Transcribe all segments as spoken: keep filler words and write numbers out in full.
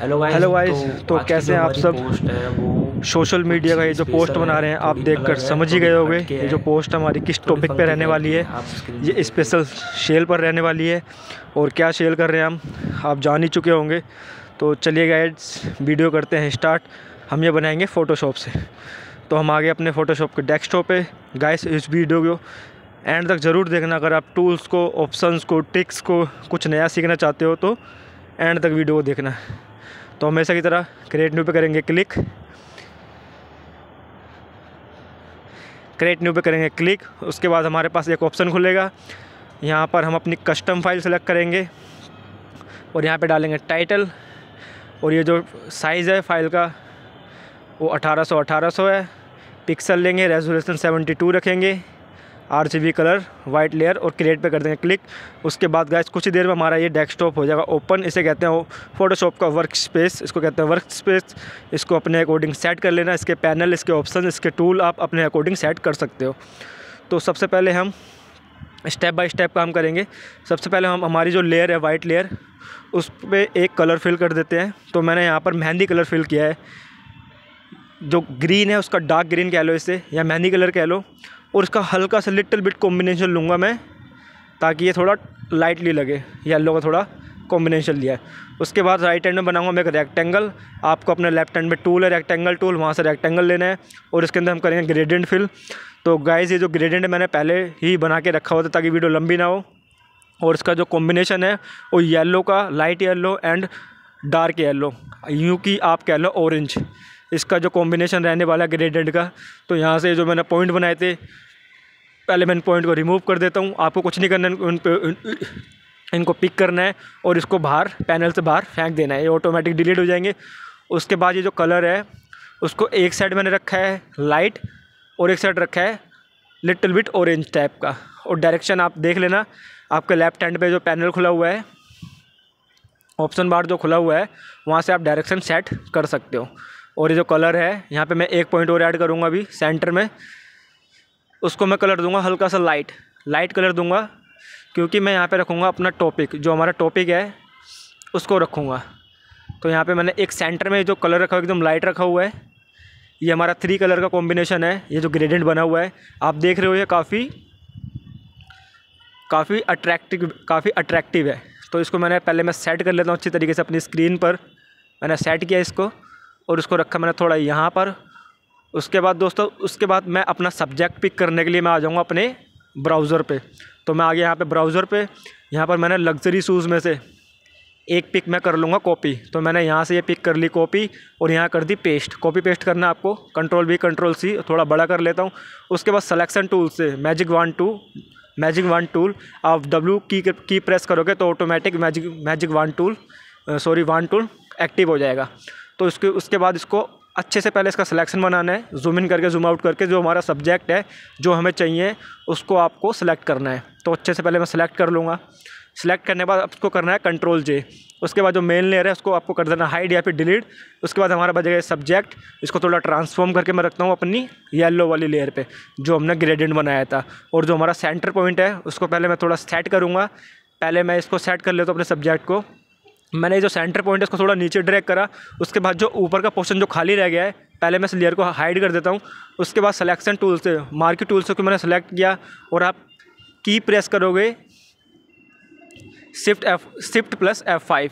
Hello guys hello guys तो, तो कैसे हैं आप सब। सोशल मीडिया का ये जो पोस्ट बना रहे हैं आप देखकर समझ ही गए होंगे। ये जो पोस्ट हमारी किस टॉपिक पे रहने वाली है, ये स्पेशल सेल पर रहने वाली है। और क्या सेल कर रहे हैं हम, आप जान ही चुके होंगे। तो चलिए गाइस वीडियो करते हैं स्टार्ट। हम ये बनाएंगे फ़ोटोशॉप से। तो हम आगे अपने फ़ोटोशॉप के डेस्कटॉप पे। गाइस इस वीडियो को एंड तक ज़रूर देखना। अगर आप टूल्स को, ऑप्शंस को, ट्रिक्स को कुछ नया सीखना चाहते हो तो एंड तक वीडियो को देखना। तो हमेशा की तरह क्रिएट न्यू पे करेंगे क्लिक, क्रिएट न्यू पे करेंगे क्लिक। उसके बाद हमारे पास एक ऑप्शन खुलेगा, यहाँ पर हम अपनी कस्टम फाइल सेलेक्ट करेंगे और यहाँ पे डालेंगे टाइटल। और ये जो साइज़ है फाइल का वो अठारह सौ अठारह सौ है। पिक्सल लेंगे, रेजोल्यूशन सेवेंटी टू रखेंगे, आरजीबी कलर, वाइट लेयर और क्रिएट पे कर देंगे क्लिक। उसके बाद गाइस कुछ ही देर में हमारा ये डेस्कटॉप हो जाएगा ओपन। इसे कहते हैं फ़ोटोशॉप का वर्क स्पेस, इसको कहते हैं वर्क स्पेस। इसको अपने अकॉर्डिंग सेट कर लेना। इसके पैनल, इसके ऑप्शन, इसके टूल आप अपने अकॉर्डिंग सेट कर सकते हो। तो सबसे पहले हम स्टेप बाय स्टेप काम करेंगे। सबसे पहले हम हमारी जो लेयर है वाइट लेयर, उस पर एक कलर फिल कर देते हैं। तो मैंने यहाँ पर मेहंदी कलर फिल किया है। जो ग्रीन है उसका डार्क ग्रीन कह लो इसे, या मेहंदी कलर कह लो। और उसका हल्का सा लिटिल बिट कॉम्बिनेशन लूँगा मैं, ताकि ये थोड़ा लाइटली लगे। येलो का थोड़ा कॉम्बिनेशन लिया है। उसके बाद राइट हैंड में बनाऊँगा मैं एक रेक्टेंगल। आपको अपने लेफ्ट हैंड में टूल है रेक्टेंगल टूल, वहाँ से रेक्टेंगल लेना है। और इसके अंदर हम करेंगे ग्रेडियंट फिल। तो गाइस ये जो ग्रेडियंट मैंने पहले ही बना के रखा हुआ था ताकि वीडियो लंबी ना हो। और इसका जो कॉम्बिनेशन है वो येलो का, light yellow and dark yellow, यूँ कि आप कह लो ऑरेंज, इसका जो कॉम्बिनेशन रहने वाला है ग्रेडियंट का। तो यहाँ से जो मैंने पॉइंट बनाए थे, पहले मैं इन पॉइंट को रिमूव कर देता हूँ। आपको कुछ नहीं करना, उन पे इनको पिक करना है और इसको बाहर पैनल से बाहर फेंक देना है। ये ऑटोमेटिक डिलीट हो जाएंगे। उसके बाद ये जो कलर है उसको एक साइड मैंने रखा है लाइट और एक साइड रखा है लिटिल बिट ऑरेंज टाइप का। और डायरेक्शन आप देख लेना, आपके लेफ्ट हैंड पर जो पैनल खुला हुआ है, ऑप्शन बार जो खुला हुआ है, वहाँ से आप डायरेक्शन सेट कर सकते हो। और ये जो कलर है यहाँ पे मैं एक पॉइंट और ऐड करूँगा अभी सेंटर में। उसको मैं कलर दूंगा हल्का सा लाइट लाइट कलर दूंगा, क्योंकि मैं यहाँ पे रखूँगा अपना टॉपिक। जो हमारा टॉपिक है उसको रखूँगा। तो यहाँ पे मैंने एक सेंटर में जो कलर रखा हुआ एकदम लाइट रखा हुआ है। ये हमारा थ्री कलर का कॉम्बिनेशन है। ये जो ग्रेडियंट बना हुआ है आप देख रहे हो, ये काफ़ी काफ़ी अट्रैक्टिव काफ़ी अट्रैक्टिव है। तो इसको मैंने पहले मैं सेट कर लेता हूँ अच्छी तरीके से अपनी स्क्रीन पर। मैंने सेट किया इसको और उसको रखा मैंने थोड़ा यहाँ पर। उसके बाद दोस्तों, उसके बाद मैं अपना सब्जेक्ट पिक करने के लिए मैं आ जाऊँगा अपने ब्राउज़र पे। तो मैं आ गया यहाँ पे ब्राउज़र पे। यहाँ पर मैंने लग्जरी शूज़ में से एक पिक मैं कर लूँगा कॉपी। तो मैंने यहाँ से ये पिक कर ली कॉपी और यहाँ कर दी पेस्ट। कॉपी पेस्ट करना आपको, कंट्रोल बी कंट्रोल सी, थोड़ा बड़ा कर लेता हूँ। उसके बाद सलेक्शन टूल से magic wand tool magic wand tool आप डब्ल्यू की की प्रेस करोगे तो automatic magic magic wand tool sorry wand tool active हो जाएगा। तो इसके उसके बाद इसको अच्छे से पहले इसका सिलेक्शन बनाना है। जूम इन करके जूम आउट करके जो हमारा सब्जेक्ट है जो हमें चाहिए उसको आपको सिलेक्ट करना है। तो अच्छे से पहले मैं सिलेक्ट कर लूँगा। सिलेक्ट करने के बाद आपको करना है कंट्रोल जे। उसके बाद जो मेन लेयर है उसको आपको कर देना हाइड या फिर डिलीट। उसके बाद हमारा बचेगा सब्जेक्ट। इसको थोड़ा ट्रांसफॉर्म करके मैं रखता हूँ अपनी येलो वाली लेयर पे जो हमने ग्रेडियंट बनाया था। और जो हमारा सेंटर पॉइंट है उसको पहले मैं थोड़ा सेट करूँगा। पहले मैं इसको सेट कर लेता हूँ अपने सब्जेक्ट को। मैंने जो सेंटर पॉइंट है उसको थोड़ा नीचे ड्रैग करा। उसके बाद जो ऊपर का पोर्शन जो खाली रह गया है पहले मैं इस लेयर को हाइड कर देता हूँ। उसके बाद सिलेक्शन टूल से मार्केट टूल से को मैंने सेलेक्ट किया और आप की प्रेस करोगे shift F shift plus F five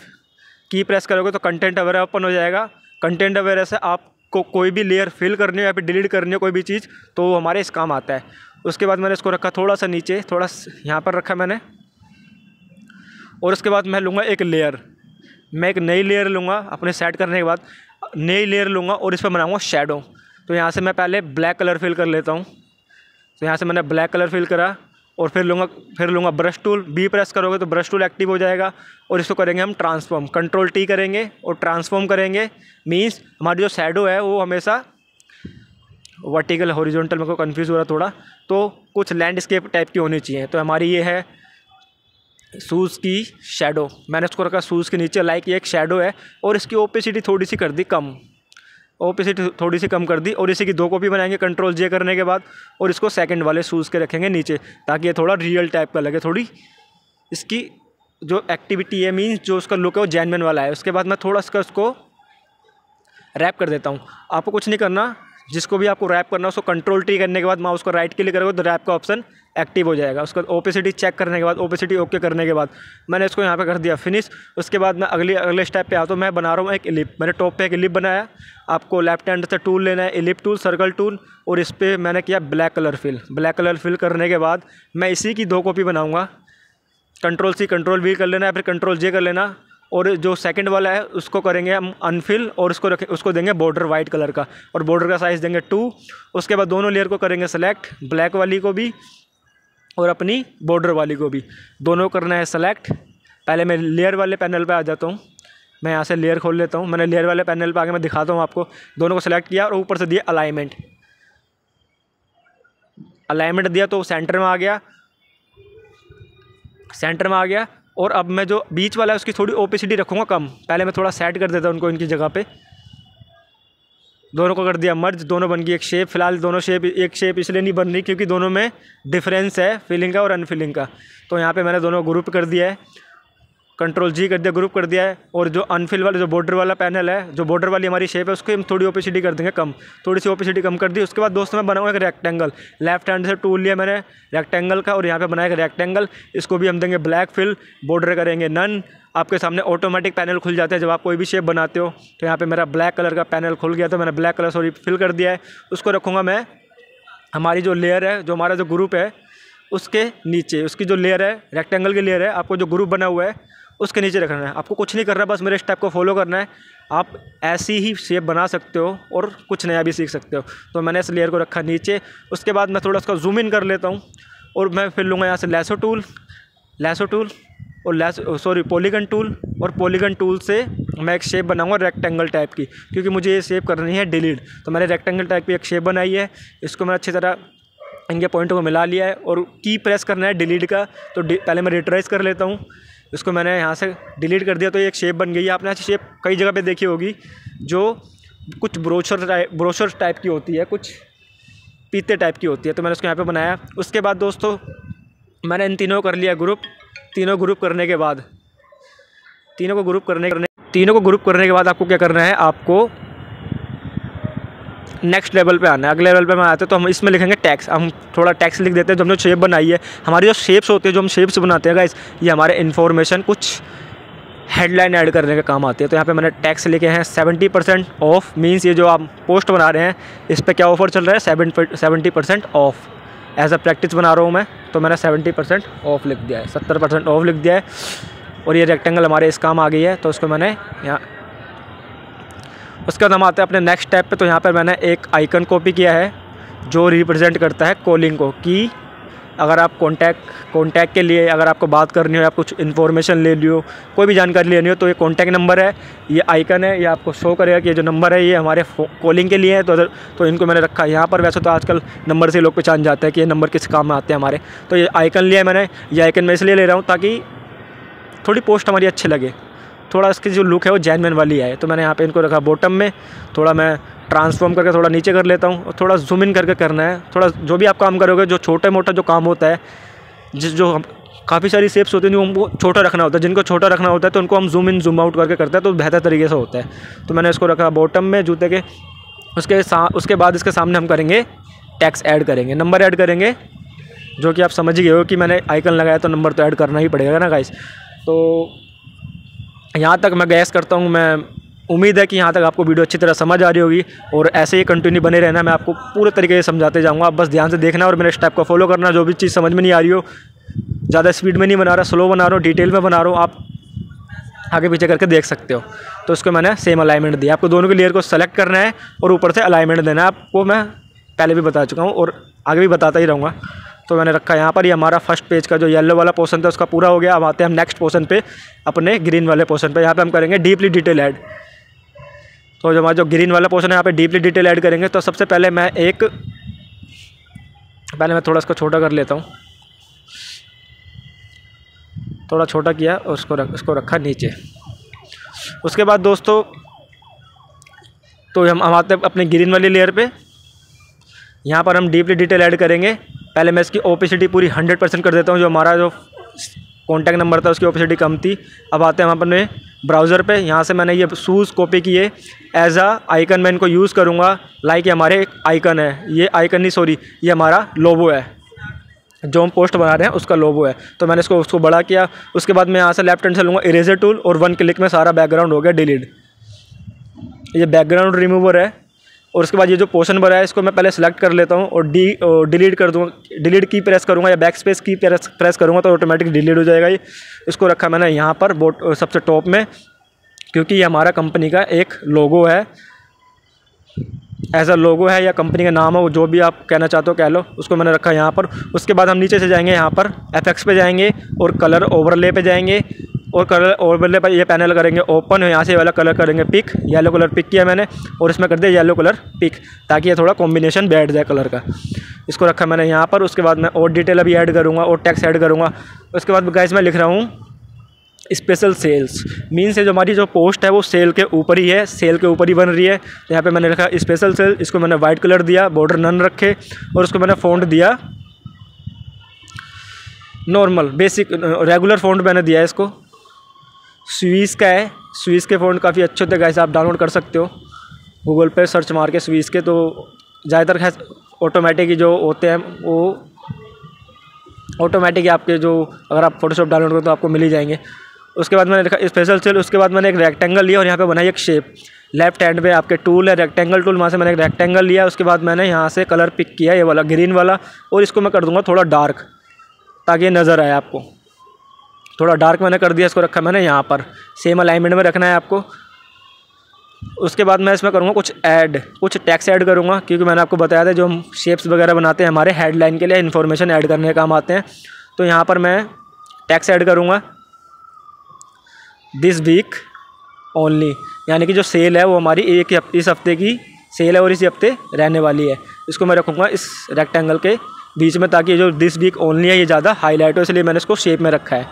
key press करोगे तो कंटेंट अवेयर ओपन हो जाएगा। कंटेंट अवेयर से आपको कोई भी लेयर फिल करनी हो या फिर डिलीट करनी हो कोई भी चीज़, तो वो हमारे इस काम आता है। उसके बाद मैंने इसको रखा थोड़ा सा नीचे, थोड़ा यहाँ पर रखा मैंने। और उसके बाद मैं लूँगा एक लेयर, मैं एक नई लेयर लूँगा अपने सेट करने के बाद। नई लेयर लूँगा और इस पर बनाऊँगा शेडो। तो यहाँ से मैं पहले ब्लैक कलर फिल कर लेता हूँ। तो यहाँ से मैंने ब्लैक कलर फिल करा और फिर लूँगा फिर लूँगा ब्रश टूल। बी प्रेस करोगे तो ब्रश टूल एक्टिव हो जाएगा। और इसको करेंगे हम ट्रांसफॉर्म, कंट्रोल टी करेंगे और ट्रांसफॉर्म करेंगे। मीन्स हमारी जो शेडो है वो हमेशा वर्टिकल हॉरिजॉन्टल, मेरे को कन्फ्यूज़ हो रहा थोड़ा, तो कुछ लैंडस्केप टाइप की होनी चाहिए। तो हमारी ये है शूज़ की शेडो। मैंने उसको रखा शूज़ के नीचे लाइक ये एक शेडो है। और इसकी ओपेसिटी थोड़ी सी कर दी कम, ओपेसिटी थोड़ी सी कम कर दी। और इसी की दो कॉपी बनाएंगे कंट्रोल जे करने के बाद। और इसको सेकंड वाले शूज़ के रखेंगे नीचे ताकि ये थोड़ा रियल टाइप का लगे, थोड़ी इसकी जो एक्टिविटी है मीन्स जो उसका लुक है वो जेन्युइन वाला है। उसके बाद मैं थोड़ा सा उसको रैप कर देता हूँ। आपको कुछ नहीं करना, जिसको भी आपको रैप करना उसको कंट्रोल टी करने के बाद माउस को राइट क्लिक करोगे तो रैप का ऑप्शन एक्टिव हो जाएगा। उसका ओपेसिटी चेक करने के बाद, ओपेसिटी ओके करने के बाद मैंने इसको यहाँ पे कर दिया फिनिश। उसके बाद मैं अगली अगले स्टेप पे आता हूँ। मैं बना रहा हूँ एक एलिप। मैंने टॉप पे एक एलिप बनाया। आपको लेफ्ट हैंड से टूल लेना है, एलिप टूल, सर्कल टूल, और इस पर मैंने किया black colour fill. Black colour fill करने के बाद मैं इसी की दो कॉपी बनाऊँगा। कंट्रोल सी कंट्रोल वी कर लेना है, फिर कंट्रोल जे कर लेना, और जो सेकंड वाला है उसको करेंगे हम अनफिल और उसको रखें, उसको देंगे बॉर्डर वाइट कलर का और बॉर्डर का साइज़ देंगे टू। उसके बाद दोनों लेयर को करेंगे सेलेक्ट, ब्लैक वाली को भी और अपनी बॉर्डर वाली को भी, दोनों करना है सेलेक्ट। पहले मैं लेयर वाले पैनल पे आ जाता हूँ। मैं यहाँ से लेयर खोल लेता हूँ। मैंने लेयर वाले पैनल पर आके मैं दिखाता हूँ आपको। दोनों को सेलेक्ट किया और ऊपर से दिया अलाइनमेंट। अलाइनमेंट दिया तो सेंटर में आ गया, सेंटर में आ गया। और अब मैं जो बीच वाला है उसकी थोड़ी ओपेसिटी रखूँगा कम। पहले मैं थोड़ा सेट कर देता हूँ उनको इनकी जगह पे। दोनों को कर दिया मर्ज, दोनों बन गई एक शेप। फिलहाल दोनों शेप एक शेप इसलिए नहीं बन रही क्योंकि दोनों में डिफरेंस है फिलिंग का और अनफिलिंग का। तो यहाँ पे मैंने दोनों ग्रुप कर दिया है, कंट्रोल जी कर दिया, ग्रुप कर दिया है। और जो अनफिल वाला, जो बॉर्डर वाला पैनल है, जो बॉर्डर वाली हमारी शेप है, उसको हम थोड़ी ओपेसिटी कर देंगे कम, थोड़ी सी ओपेसिटी कम कर दी। उसके बाद दोस्तों मैं बनाऊँगा एक रेक्टेंगल। लेफ्ट हैंड से टूल लिया मैंने रेक्टेंगल का और यहाँ पे बनाया एक रेक्टेंगल। इसको भी हम देंगे ब्लैक फिल, बॉर्डर करेंगे नन। आपके सामने ऑटोमेटिक पैनल खुल जाते हैं जब आप कोई भी शेप बनाते हो। तो यहाँ पर मेरा ब्लैक कलर का पैनल खुल गया, तो मैंने ब्लैक कलर सॉरी फिल कर दिया है। उसको रखूँगा मैं हमारी जो लेयर है, जो हमारा जो ग्रुप है उसके नीचे। उसकी जो लेयर है, रेक्टेंगल की लेयर है, आपको जो ग्रुप बना हुआ है उसके नीचे रखना है। आपको कुछ नहीं करना है, बस मेरे स्टेप को फॉलो करना है। आप ऐसी ही शेप बना सकते हो और कुछ नया भी सीख सकते हो। तो मैंने इस लेयर को रखा नीचे। उसके बाद मैं थोड़ा उसका जूम इन कर लेता हूँ और मैं फिर लूँगा यहाँ से लैसो टूल, लैसो टूल और लैसो सॉरी पॉलीगन टूल। और पॉलीगन टूल से मैं एक शेप बनाऊँगा रेक्टेंगल टाइप की, क्योंकि मुझे ये शेप करनी है डिलीट। तो मैंने रेक्टेंगल टाइप की एक शेप बनाई है। इसको मैं अच्छी तरह इनके पॉइंटों को मिला लिया है और की प्रेस करना है डिलीट का। तो पहले मैं रिट्रेस कर लेता हूँ। इसको मैंने यहाँ से डिलीट कर दिया तो ये एक शेप बन गई है। आपने ऐसी शेप कई जगह पे देखी होगी, जो कुछ ब्रोशर टाइप ब्रोशर टाइप की होती है, कुछ पीते टाइप की होती है। तो मैंने उसको यहाँ पे बनाया। उसके बाद दोस्तों मैंने इन तीनों कर लिया ग्रुप। तीनों ग्रुप करने के बाद तीनों को ग्रुप करने करने तीनों को ग्रुप करने के बाद आपको क्या करना है, आपको नेक्स्ट लेवल पे आना है। अगले लेवल पे मैं आते हैं तो हम इसमें लिखेंगे टैक्स। हम थोड़ा टैक्स लिख देते हैं जो हमने शेप बनाई है। हमारी जो शेप्स होती है, जो हम शेप्स बनाते हैं गाइस, ये हमारे इन्फॉर्मेशन कुछ हेडलाइन ऐड करने के काम आती है। तो यहाँ पे मैंने टैक्स लिखे हैं सेवेंटी परसेंट ऑफ मीन्स ये जो आप पोस्ट बना रहे हैं इस पर क्या ऑफर चल रहा है, seven seventy percent off. As a practice बना रहा हूँ मैं, तो मैंने सेवेंटी परसेंट ऑफ लिख दिया है, सत्तर परसेंट ऑफ लिख दिया है। और ये रेक्टेंगल हमारे इस काम आ गई है, तो उसको मैंने यहाँ। उसके बाद हम आते हैं अपने नेक्स्ट स्टेप पे। तो यहाँ पर मैंने एक आइकन कॉपी किया है जो रिप्रेजेंट करता है कॉलिंग को, कि अगर आप कॉन्टैक्ट कॉन्टैक्ट के लिए अगर आपको बात करनी हो, आप कुछ इन्फॉर्मेशन ले लियो, कोई भी जानकारी लेनी हो, तो ये कॉन्टैक्ट नंबर है, ये आइकन है, ये आपको शो करेगा कि ये जो नंबर है ये हमारे कॉलिंग के लिए है। तो अगर तो इनको मैंने रखा यहाँ पर। वैसे तो आजकल नंबर से लोग पहचान जाते हैं कि ये नंबर किस काम में आते हैं हमारे। तो ये आइकन लिया मैंने। ये आइकन मैं इसलिए ले रहा हूँ ताकि थोड़ी पोस्ट हमारी अच्छी लगे, थोड़ा इसकी जो लुक है वो जेन्युइन वाली है। तो मैंने यहाँ पे इनको रखा बॉटम में। थोड़ा मैं ट्रांसफॉर्म करके थोड़ा नीचे कर लेता हूँ और थोड़ा जूम इन करके करना है। थोड़ा जो भी आप काम करोगे, जो छोटे मोटा जो काम होता है, जिस जो काफ़ी सारी शेप्स होती हैं उनको छोटा रखना होता है, जिनको छोटा रखना होता है तो उनको हम जूम इन जूम आउट करके करते हैं, तो बेहतर तरीके से होता है। तो मैंने इसको रखा बॉटम में जूते के। उसके उसके बाद इसके सामने हम करेंगे टैक्स ऐड करेंगे, नंबर ऐड करेंगे, जो कि आप समझ गए हो कि मैंने आइकन लगाया तो नंबर तो ऐड करना ही पड़ेगा ना गाइस। तो यहाँ तक मैं गैस करता हूँ, मैं उम्मीद है कि यहाँ तक आपको वीडियो अच्छी तरह समझ आ रही होगी। और ऐसे ही कंटिन्यू बने रहना, मैं आपको पूरे तरीके से समझाते जाऊँगा। आप बस ध्यान से देखना और मेरे स्टेप को फॉलो करना। जो भी चीज़ समझ में नहीं आ रही हो, ज़्यादा स्पीड में नहीं बना रहा, स्लो बना रहा हूँ, डिटेल में बना रहा हूँ, आप आगे पीछे करके देख सकते हो। तो उसको मैंने सेम अलाइनमेंट दिया। आपको दोनों के लेयर को सेलेक्ट करना है और ऊपर से अलाइनमेंट देना है। आपको मैं पहले भी बता चुका हूँ और आगे भी बताता ही रहूँगा। तो मैंने रखा यहाँ पर। ये हमारा फर्स्ट पेज का जो येलो वाला पोर्शन था उसका पूरा हो गया। अब आते हैं हम नेक्स्ट पोर्शन पे, अपने ग्रीन वाले पोर्शन पे। यहाँ पे हम करेंगे डीपली डिटेल ऐड। तो जो हमारा जो ग्रीन वाला पोर्शन है यहाँ पे डीपली डिटेल ऐड करेंगे। तो सबसे पहले मैं एक पहले मैं थोड़ा इसको छोटा कर लेता हूँ। थोड़ा छोटा किया और उसको रख, उसको रखा नीचे। उसके बाद दोस्तों तो हम हम आते हैं अपने ग्रीन वाली लेयर पर। यहाँ पर हम डीपली डिटेल ऐड करेंगे। पहले मैं इसकी ओपेसिटी पूरी हंड्रेड परसेंट कर देता हूँ। जो हमारा जो कॉन्टैक्ट नंबर था उसकी ऑप्सिटी कम थी। अब आते हैं हम अपने ब्राउज़र पे। यहाँ से मैंने ये शूज़ कॉपी किए एज आ आइकन, मैं इनको यूज़ करूँगा। लाइक ये हमारे आइकन है, ये आइकन नहीं सॉरी ये हमारा लोगो है जो हम पोस्ट बना रहे हैं उसका लोगो है। तो मैंने इसको उसको बड़ा किया। उसके बाद मैं यहाँ से लेफ्ट हैंड से लूँगा इरेजर टूल और वन क्लिक में सारा बैकग्राउंड हो गया डिलीट। ये बैकग्राउंड रिमूवर है। और उसके बाद ये जो पोर्शन बना है इसको मैं पहले सेलेक्ट कर लेता हूँ और डी डिलीट कर दूँगा। डिलीट की प्रेस करूँगा या back space key press press करूँगा तो ऑटोमेटिक डिलीट हो जाएगा। ये इसको रखा मैंने यहाँ पर बोट सबसे टॉप में, क्योंकि ये हमारा कंपनी का एक लोगो है, एज अ लोगो है या कंपनी का नाम हो, जो भी आप कहना चाहते हो कह लो, उसको मैंने रखा यहाँ पर। उसके बाद हम नीचे से जाएंगे, यहाँ पर एफेक्ट्स पे जाएंगे और कलर ओवरले पे जाएंगे और कलर ओवरले पर ये पैनल करेंगे ओपन। यहाँ से वाला कलर करेंगे पिक, येलो कलर पिक किया मैंने और इसमें कर दिया येलो कलर पिक ताकि ये थोड़ा कॉम्बिनेशन बैठ जाए कलर का। इसको रखा मैंने यहाँ पर। उसके बाद मैं और डिटेल अभी ऐड करूँगा और टैक्स ऐड करूँगा। उसके बाद गाइस मैं लिख रहा हूँ स्पेशल सेल्स, मीन्स जो हमारी जो पोस्ट है वो सेल के ऊपर ही है, सेल के ऊपर ही बन रही है। यहाँ पे मैंने लिखा स्पेशल सेल, इसको मैंने वाइट कलर दिया, बॉर्डर नन रखे और उसको मैंने फ़ॉन्ट दिया नॉर्मल बेसिक रेगुलर फ़ॉन्ट मैंने दिया है। इसको स्विस का है, स्विस के फ़ॉन्ट काफ़ी अच्छे होते हैं गाइस, आप डाउनलोड कर सकते हो गूगल पे सर्च मार के स्विस के। तो ज़्यादातर ऑटोमेटिक जो होते हैं वो ऑटोमेटिक आपके जो, अगर आप फोटोशॉप डाउनलोड करो तो आपको मिल ही जाएंगे। उसके बाद मैंने लिखा स्पेशल सेल। उसके बाद मैंने एक रेक्टेंगल लिया और यहाँ पे बनाई एक शेप। लेफ्ट हैंड पे आपके टूल है रेक्टेंगल टूल, वहाँ से मैंने एक रेक्टेंगल लिया। उसके बाद मैंने यहाँ से कलर पिक किया ये वाला ग्रीन वाला और इसको मैं कर दूँगा थोड़ा डार्क ताकि ये नज़र आए आपको। थोड़ा डार्क मैंने कर दिया, इसको रखा मैंने यहाँ पर। सेम अलाइनमेंट में रखना है आपको। उसके बाद मैं इसमें करूँगा कुछ ऐड, कुछ टैक्स ऐड करूँगा, क्योंकि मैंने आपको बताया था जो हम शेप्स वगैरह बनाते हैं हमारे हेडलाइन के लिए इन्फॉर्मेशन ऐड करने काम आते हैं। तो यहाँ पर मैं टैक्स ऐड करूँगा दिस वीक ओनली, यानी कि जो सेल है वो हमारी एक इस हफ्ते की सेल है और इसी हफ्ते रहने वाली है। इसको मैं रखूँगा इस रेक्टेंगल के बीच में ताकि जो दिस वीक ओनली है ये ज़्यादा हाईलाइट हो, इसलिए मैंने इसको शेप में रखा है।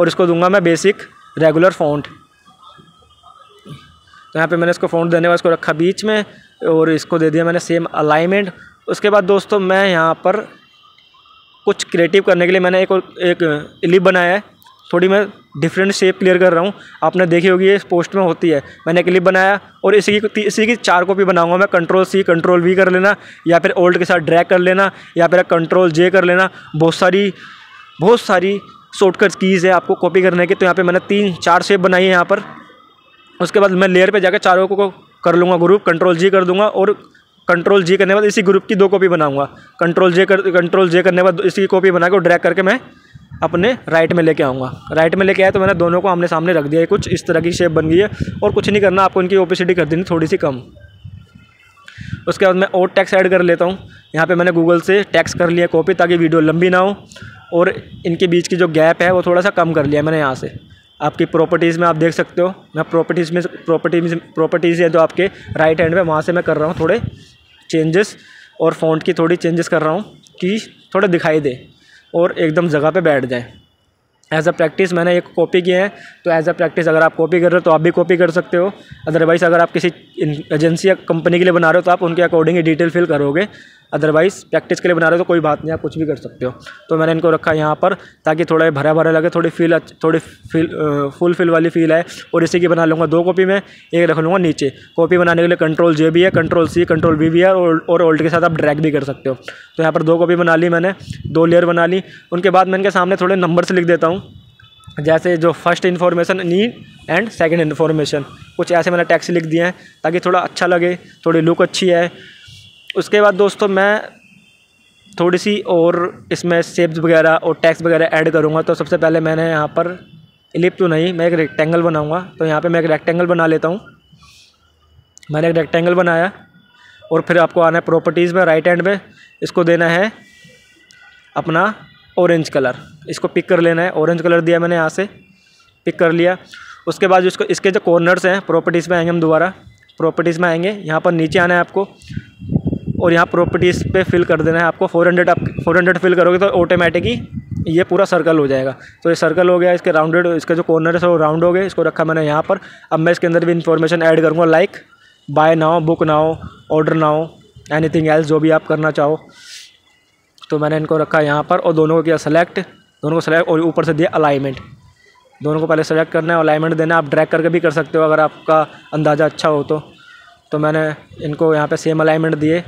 और इसको दूंगा मैं बेसिक रेगुलर फ़ॉन्ट। तो यहाँ पे मैंने इसको फ़ॉन्ट देने वाला इसको रखा बीच में और इसको दे दिया मैंने सेम अलाइनमेंट। उसके बाद दोस्तों मैं यहाँ पर कुछ क्रिएटिव करने के लिए मैंने एक एक क्लिप बनाया है। थोड़ी मैं डिफरेंट शेप क्लियर कर रहा हूँ, आपने देखी होगी ये पोस्ट में होती है। मैंने एक क्लिप बनाया और इसी की इसी की चार कॉपी बनाऊँगा मैं। कंट्रोल सी कंट्रोल वी कर लेना या फिर ओल्ट के साथ ड्रैग कर लेना या फिर कंट्रोल जे कर लेना। बहुत सारी बहुत सारी शॉर्टकट कीज़ है आपको कॉपी करने की। तो यहाँ पर मैंने तीन चार शेप बनाई है यहाँ पर। उसके बाद मैं लेयर पे जाकर चारों को कर लूँगा ग्रुप, कंट्रोल जी कर दूँगा और कंट्रोल जी करने के बाद इसी ग्रुप की दो कॉपी बनाऊँगा। कंट्रोल जे कर कंट्रोल जे करने के बाद इसी की कॉपी बना के ड्रैग करके मैं अपने राइट में लेके आऊँगा। राइट में लेके आया तो मैंने दोनों को आमने सामने रख दिया। कुछ इस तरह की शेप बन गई है और कुछ नहीं करना आपको, इनकी ओपेसिटी कर देनी थोड़ी सी कम। उसके बाद मैं और टैक्स ऐड कर लेता हूँ। यहाँ पर मैंने गूगल से टैक्स कर लिया कॉपी ताकि वीडियो लंबी ना हो और इनके बीच की जो गैप है वो थोड़ा सा कम कर लिया मैंने। यहाँ से आपकी प्रॉपर्टीज़ में आप देख सकते हो, मैं प्रॉपर्टीज़ में प्रॉपर्टीज प्रॉपर्टीज़ है जो आपके राइट हैंड में, वहाँ से मैं कर रहा हूँ थोड़े चेंजेस और फ़ॉन्ट की थोड़ी चेंजेस कर रहा हूँ कि थोड़ा दिखाई दे और एकदम जगह पे बैठ जाए। एज अ प्रैक्टिस मैंने एक कॉपी किए हैं, तो एज अ प्रैक्टिस अगर आप कॉपी कर रहे हो तो आप भी कॉपी कर सकते हो। अदरवाइज़ अगर आप किसी एजेंसी या कंपनी के लिए बना रहे हो तो आप उनके अकॉर्डिंग ही डिटेल फिल करोगे। अदरवाइज़ प्रैक्टिस के लिए बना रहे हो तो कोई बात नहीं, आप कुछ भी कर सकते हो। तो मैंने इनको रखा यहाँ पर ताकि थोड़ा भरा भरा लगे, थोड़ी फील थोड़ी फील फुल फील वाली फील आए। और इसी की बना लूँगा दो कॉपी में, एक रख लूँगा नीचे। कॉपी बनाने के लिए कंट्रोल जे भी है, कंट्रोल सी कंट्रोल वी भी है और ओल्ट के साथ आप ड्रैग भी कर सकते हो। तो यहाँ पर दो कॉपी बना ली मैंने, दो लेयर बना ली। उनके बाद मैं इनके सामने थोड़े नंबर्स लिख देता हूँ, जैसे जो first information need and second information, कुछ ऐसे मैंने टैक्स लिख दिए हैं ताकि थोड़ा अच्छा लगे, थोड़ी लुक अच्छी है। उसके बाद दोस्तों मैं थोड़ी सी और इसमें शेप्स वगैरह और टैक्स वगैरह ऐड करूँगा। तो सबसे पहले मैंने यहाँ पर एलिप्स तो नहीं, मैं एक रेक्टेंगल बनाऊँगा। तो यहाँ पे मैं एक रेक्टेंगल बना लेता हूँ। मैंने एक रेक्टेंगल बनाया और फिर आपको आना है प्रॉपर्टीज़ में, राइट हैंड में इसको देना है अपना ऑरेंज कलर, इसको पिक कर लेना है। ऑरेंज कलर दिया मैंने, यहाँ से पिक कर लिया। उसके बाद इसको इसके जो कॉर्नर्स हैं, प्रॉपर्टीज़ में आएंगे हम, दोबारा प्रॉपर्टीज़ में आएंगे, यहाँ पर नीचे आना है आपको और यहाँ प्रॉपर्टीज़ पे फिल कर देना है आपको। चार सौ आप चार सौ फिल करोगे तो ऑटोमेटिक ही ये पूरा सर्कल हो जाएगा। तो ये सर्कल हो गया, इसके राउंडेड, इसके जो कॉर्नर है वो राउंड हो गए। इसको रखा मैंने यहाँ पर। अब मैं इसके अंदर भी इन्फॉर्मेशन ऐड करूँगा, like buy now, book now, order now, anything else, जो भी आप करना चाहो। तो मैंने इनको रखा यहाँ पर और दोनों को किया सेलेक्ट। दोनों को सेलेक्ट और ऊपर से दिया अलाइनमेंट, दोनों को पहले सेलेक्ट करना है, अलाइनमेंट देना। आप ड्रैग करके भी कर सकते हो अगर आपका अंदाज़ा अच्छा हो तो। तो मैंने इनको यहाँ पे सेम अलाइनमेंट दिए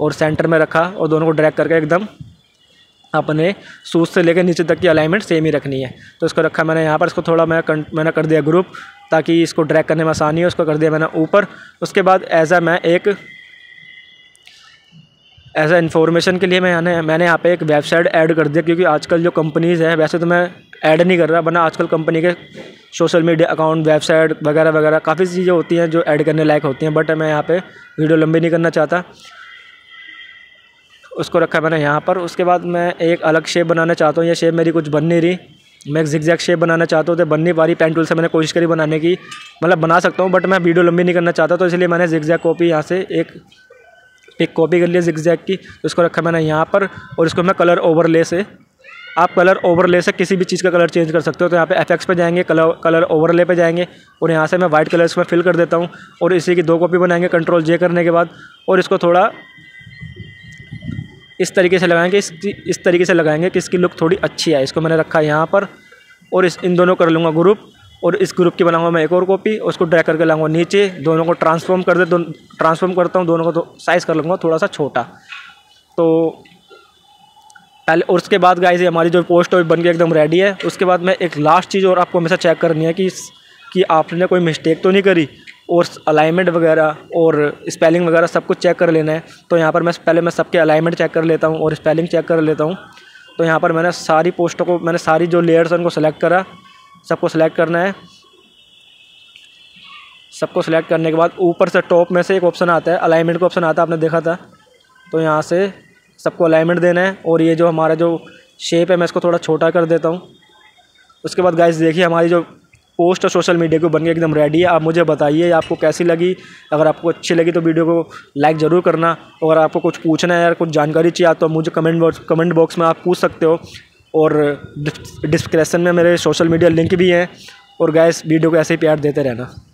और सेंटर में रखा और दोनों को ड्रैग करके एकदम अपने सूज से लेकर नीचे तक की अलाइनमेंट सेम ही रखनी है। तो इसको रखा मैंने यहाँ पर, इसको थोड़ा मैं मैंने कर दिया ग्रुप ताकि इसको ड्रैग करने में आसानी हो। उसको कर दिया मैंने ऊपर। उसके बाद एज आ मैं एक एज ए इन्फॉर्मेशन के लिए मैंने मैंने यहाँ पे एक वेबसाइट ऐड कर दिया, क्योंकि आजकल जो कंपनीज़ है, वैसे तो मैं ऐड नहीं कर रहा वरना आजकल कंपनी के सोशल मीडिया अकाउंट, वेबसाइट वगैरह वगैरह काफ़ी चीज़ें होती हैं जो ऐड करने लायक होती हैं, बट मैं यहाँ पे वीडियो लंबी नहीं करना चाहता। उसको रखा मैंने यहाँ पर। उसके बाद मैं एक अलग शेप बनाना चाहता हूँ। ये शेप मेरी कुछ बन नहीं रही, मैं एक जिगजैग शेप बनाना चाहता हूँ तो बन नहीं पा रही। पेन टूल से मैंने कोशिश करी बनाने की, मतलब बना सकता हूँ बट मैं वीडियो लंबी नहीं करना चाहता, तो इसलिए मैंने जिगजैग कॉपी यहाँ से एक एक कॉपी कर लिया जिगजैग की। तो इसको रखा मैंने यहाँ पर और इसको मैं कलर ओवरले से, आप कलर ओवरले से किसी भी चीज़ का कलर चेंज कर सकते हो। तो यहाँ पे एफएक्स पे जाएंगे, कलर कलर ओवरले पे जाएंगे और यहाँ से मैं वाइट कलर इसमें फिल कर देता हूँ और इसी की दो कॉपी बनाएंगे कंट्रोल जे करने के बाद। और इसको थोड़ा इस तरीके से लगाएंगे, इस, इस तरीके से लगाएंगे कि इसकी लुक थोड़ी अच्छी आए। इसको मैंने रखा यहाँ पर और इस इन दोनों कर लूँगा ग्रुप और इस ग्रुप की बनाऊंगा मैं एक और कॉपी। उसको ड्रैग करके लाऊंगा नीचे, दोनों को ट्रांसफॉर्म कर दे दो, ट्रांसफॉर्म करता हूँ, दोनों को तो साइज़ कर लूँगा थोड़ा सा छोटा। तो पहले और उसके बाद गाइस हमारी जो पोस्ट है बन के एकदम रेडी है। उसके बाद मैं एक लास्ट चीज़ और आपको हमेशा चेक करनी है कि कि आपने कोई मिस्टेक तो नहीं करी, और अलाइनमेंट वगैरह और स्पेलिंग वगैरह सब कुछ चेक कर लेना है। तो यहाँ पर मैं पहले मैं सबके अलाइनमेंट चेक कर लेता हूँ और स्पेलिंग चेक कर लेता हूँ। तो यहाँ पर मैंने सारी पोस्टों को, मैंने सारी जो लेयर्स हैं उनको सेलेक्ट करा, सबको सिलेक्ट करना है। सबको सिलेक्ट करने के बाद ऊपर से टॉप में से एक ऑप्शन आता है, अलाइनमेंट का ऑप्शन आता है, आपने देखा था। तो यहाँ से सबको अलाइनमेंट देना है और ये जो हमारा जो शेप है मैं इसको थोड़ा छोटा कर देता हूँ। उसके बाद गाइस देखिए हमारी जो पोस्ट और सोशल मीडिया को बनके एकदम रेडी है। आप मुझे बताइए आपको कैसी लगी। अगर आपको अच्छी लगी तो वीडियो को लाइक ज़रूर करना। अगर आपको कुछ पूछना है या कुछ जानकारी चाहिए तो मुझे कमेंट बॉक्स कमेंट बॉक्स में आप पूछ सकते हो, और डिस्क्रिप्शन में मेरे सोशल मीडिया लिंक भी हैं। और गाइस वीडियो को ऐसे ही प्यार देते रहना।